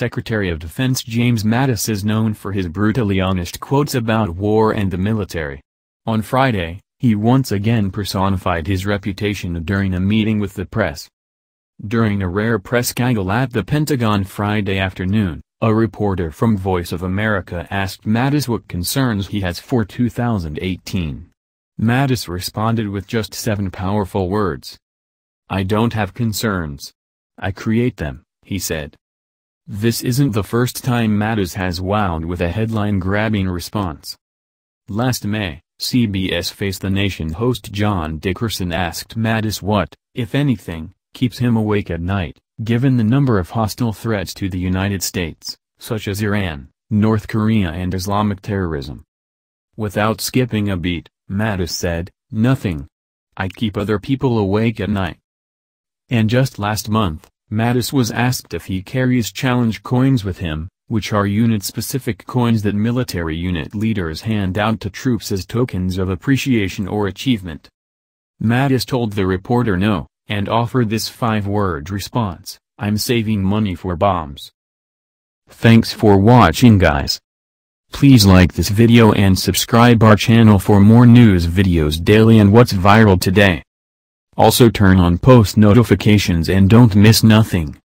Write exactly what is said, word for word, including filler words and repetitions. Secretary of Defense James Mattis is known for his brutally honest quotes about war and the military. On Friday, he once again personified his reputation during a meeting with the press. During a rare press gaggle at the Pentagon Friday afternoon, a reporter from Voice of America asked Mattis what concerns he has for two thousand eighteen. Mattis responded with just seven powerful words. "I don't have concerns. I create them," he said. This isn't the first time Mattis has wowed with a headline-grabbing response. Last May, C B S Face the Nation host John Dickerson asked Mattis what, if anything, keeps him awake at night, given the number of hostile threats to the United States, such as Iran, North Korea and Islamic terrorism. Without skipping a beat, Mattis said, "Nothing. I keep other people awake at night." And just last month, Mattis was asked if he carries challenge coins with him, which are unit-specific coins that military unit leaders hand out to troops as tokens of appreciation or achievement. Mattis told the reporter no, and offered this five-word response, "I'm saving money for bombs." Thanks for watching, guys. Please like this video and subscribe our channel for more news videos daily and what's viral today. Also turn on post notifications and don't miss nothing.